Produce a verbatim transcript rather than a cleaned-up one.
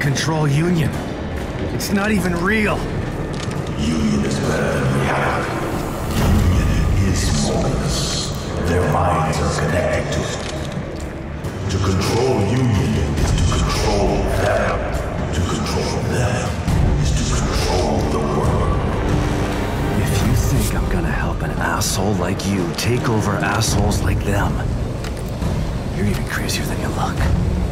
Control Union. It's not even real. Union is better than reality. Union is soulless. Their minds are connected to it. To control Union is to control them. To control them is to control the world. If you think I'm gonna help an asshole like you take over assholes like them, you're even crazier than you look.